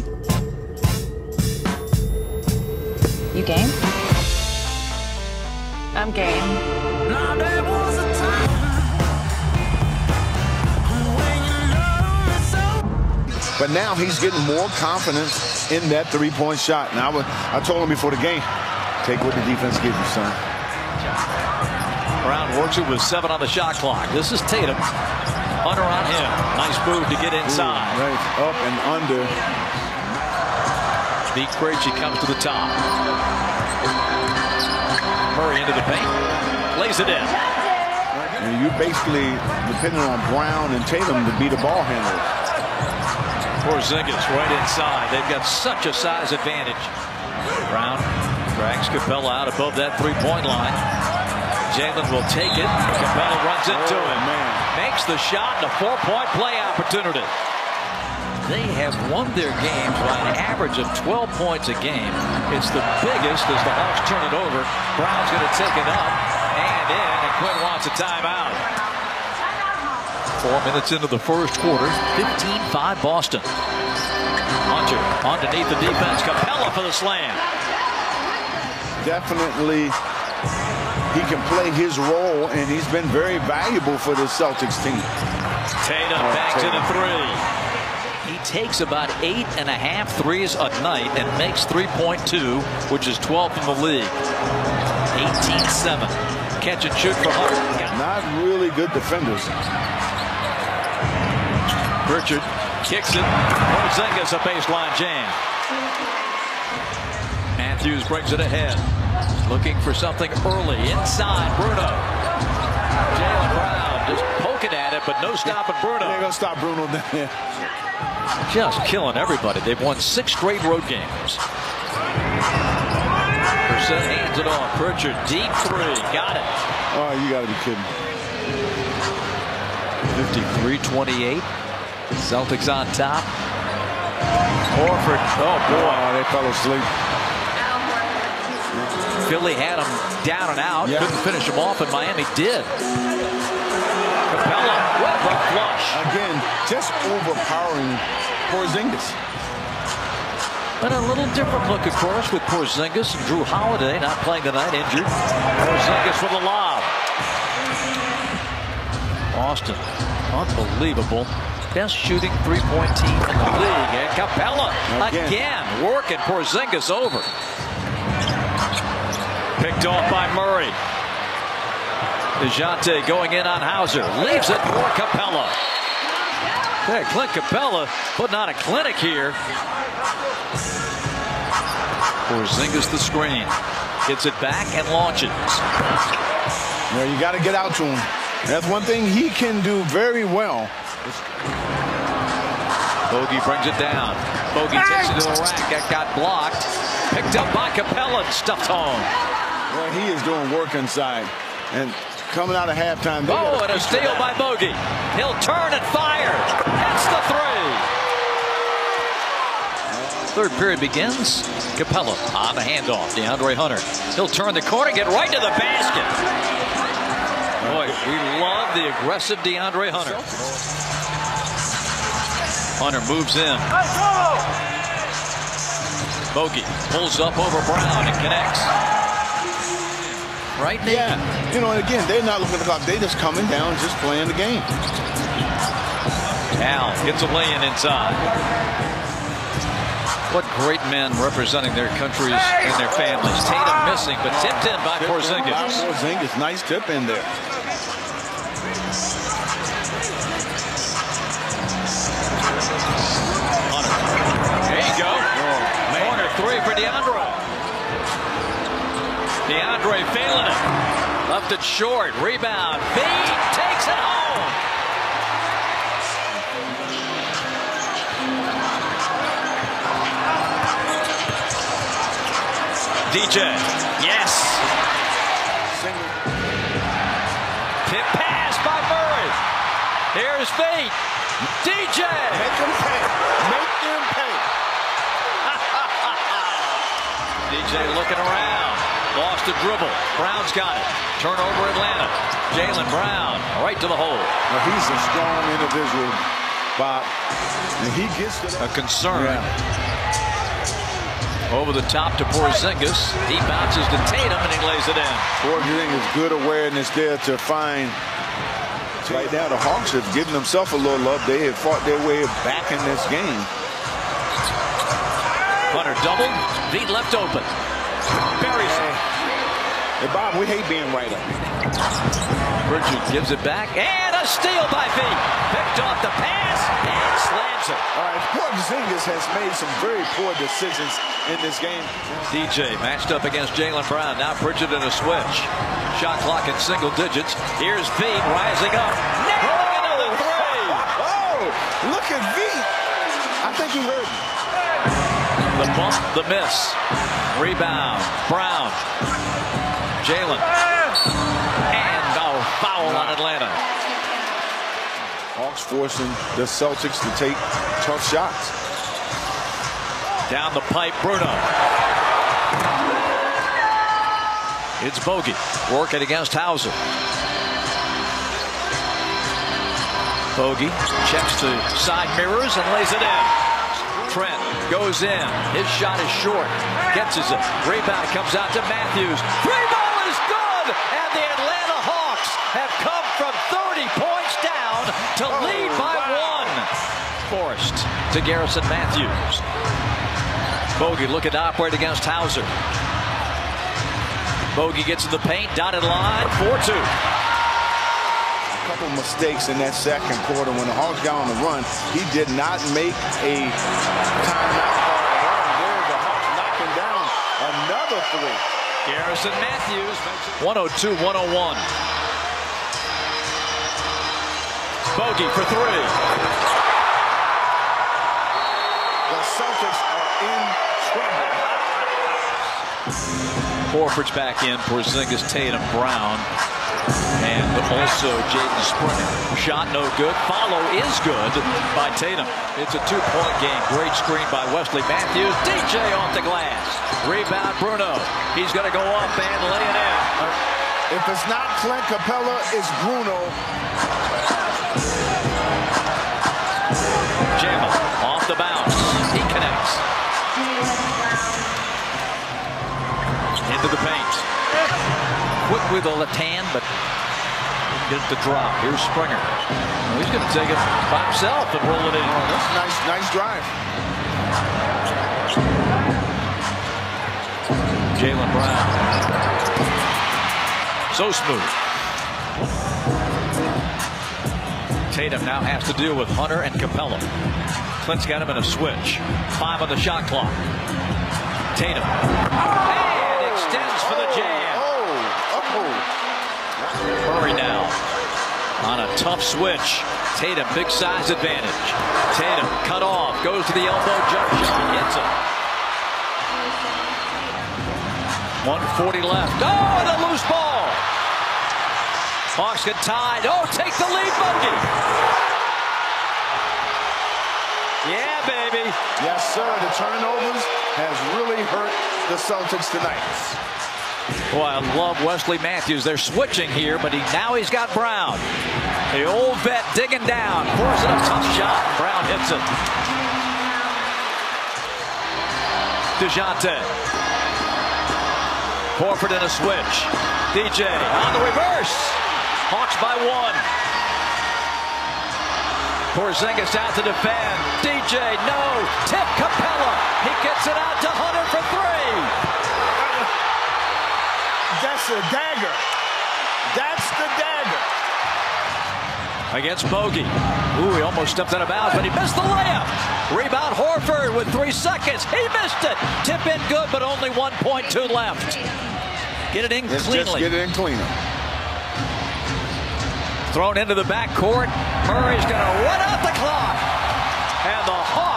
Ready? You game? I'm game. Now there was a time when you know so. But now he's getting more confidence in that three-point shot. And I told him before the game, take what the defense gives you, son. Brown works it with 7 on the shot clock. This is Tatum. Under on him. Nice move to get inside. Ooh, right up and under. Deep Krejci comes to the top. Murray into the paint. Lays it in. And you're basically depending on Brown and Tatum to be the ball handler. Porzingis right inside. They've got such a size advantage. Brown drags Capella out above that three-point line. Jalen will take it. Capella runs into him. Man. Makes the shot and a 4-point play opportunity. They have won their games by an average of 12 points a game. It's the biggest as the Hawks turn it over. Brown's going to take it up and in, and Quinn wants a timeout. 4 minutes into the first quarter, 15-5 Boston. Hunter underneath the defense. Capella for the slam. Definitely. He can play his role, and he's been very valuable for the Celtics team. Tatum back to the three. He takes about 8.5 threes a night and makes 3.2, which is 12th in the league. 18-7. Catch and shoot for Hunter. Not really good defenders. Richard kicks it. Porzingis a baseline jam. Matthews brings it ahead. Looking for something early. Inside, Bruno. Jaylen Brown just poking at it, but no stopping Bruno. They're going to stop Bruno down there. Just killing everybody. They've won 6 straight road games. Percent hands it off. Pritchard, deep three. Got it. Oh, you got to be kidding. 53-28. Celtics on top. Horford. Oh, boy. Oh, they fell asleep. Philly had him down and out. Yeah. Couldn't finish him off, and Miami did. Capella, what a flush. Again, just overpowering Porzingis. But a little different look, of course, with Porzingis and Jrue Holiday not playing tonight, injured. Porzingis with a lob. Austin, unbelievable. Best shooting three-point team in the league. And Capella, again working Porzingis over. Picked off by Murray. DeJounte going in on Hauser. Leaves it for Capella. There, Clint Capella putting on a clinic here. Porzingis the screen. Gets it back and launches. Well, you got to get out to him. That's one thing he can do very well. Bogey brings it down. Bogey takes it to the rack. That got blocked. Picked up by Capella and stuffed home. Well, he is doing work inside. And coming out of halftime. Oh, and a steal by Bogey. He'll turn and fire. That's the three. Third period begins. Capella on the handoff. DeAndre Hunter. He'll turn the corner, get right to the basket. Boy, we love the aggressive DeAndre Hunter. Hunter moves in. Bogey pulls up over Brown and connects. Right there. Yeah. You know, and again, they're not looking at the clock. They just coming down, just playing the game. Al gets a lay-in inside. What great men representing their countries and their families. Tatum missing, but tipped in by Porzingis. Nice tip in there. Hunter. There you go. Corner three for DeAndre. DeAndre feeling it. Left it short. Rebound. Bede takes it home. DJ. Yes. Tip pass by Murray. Here's Bede. DJ. Make them pay. Make them pay. DJ looking around. Lost the dribble. Brown's got it. Turnover Atlanta. Jaylen Brown right to the hole. Now he's a strong individual. Bob. And he gets a concern. Yeah. Over the top to Porzingis. He bounces to Tatum and he lays it in. Porzingis, good awareness there to find. Right now, the Hawks have given themselves a little love. They have fought their way back in this game. Hunter doubled. Beat left open. Buries it. Hey, Bob, we hate being right up. Pritchard gives it back. And a steal by V. Picked off the pass and slams it. All right, Porzingis has made some very poor decisions in this game. DJ matched up against Jaylen Brown. Now Pritchard in a switch. Shot clock in single digits. Here's V rising up. Nailing another three. Oh, look at V. I think he heard me. The bump, the miss. Rebound. Brown. Jaylen. And a foul on Atlanta. Hawks forcing the Celtics to take tough shots. Down the pipe, Bruno. It's Bogey working against Hauser. Bogey checks to side mirrors and lays it in. Trent goes in. His shot is short. Catches it. Rebound comes out to Matthews. Three ball is good, and the Atlanta Hawks have come from 30 points down to lead by one. Forrest to Garrison Matthews. Bogey looking to operate against Hauser. Bogey gets to the paint, dotted line, 4-2. A couple mistakes in that second quarter when the Hawks got on the run. He did not make a timeout call. There's the Hawks knocking down another three. Garrison Matthews makes it 102-101. Bogey for three. The Celtics are in trouble. Horford's back in, Porzingis, Tatum, Brown, and also Jaden Springer. Shot no good, follow is good by Tatum. It's a two-point game. Great screen by Wesley Matthews. DJ off the glass. Rebound, Bruno. He's going to go up and lay it in. If it's not Clint Capella, it's Bruno. Jama off the bounce. He connects. Into the paint. Quick with a left hand, but gets the drop. Here's Springer. Well, he's going to take it by himself and roll it in. Oh, that's a nice drive. Jaylen Brown. So smooth. Tatum now has to deal with Hunter and Capella. Clint's got him in a switch. 5 on the shot clock. Tatum. Hey! Extends for the jam. Hurry now. On a tough switch. Tatum, big size advantage. Tatum, cut off. Goes to the elbow. Jump shot. Hits it. 140 left. Oh, and a loose ball. Hawks get tied. Oh, take the lead, Bogey. Yeah, baby. Yes, sir. The turnovers has really hurt the Celtics tonight. Boy, I love Wesley Matthews. They're switching here, but now he's got Brown. The old vet digging down, forcing a tough shot. Brown hits it. DeJounte. Horford in a switch. DJ on the reverse. Hawks by one. Porzingis out to defend. DJ, no. Tip Capella. He gets it out to Hunter for three. That's a dagger. That's the dagger. Against Bogey. Ooh, he almost stepped out of bounds, but he missed the layup. Rebound Horford with 3 seconds. He missed it. Tip in good, but only 1.2 left. Get it in cleanly. Get it in cleanly. Thrown into the backcourt. Murray's going to run out the clock. And the Hawks.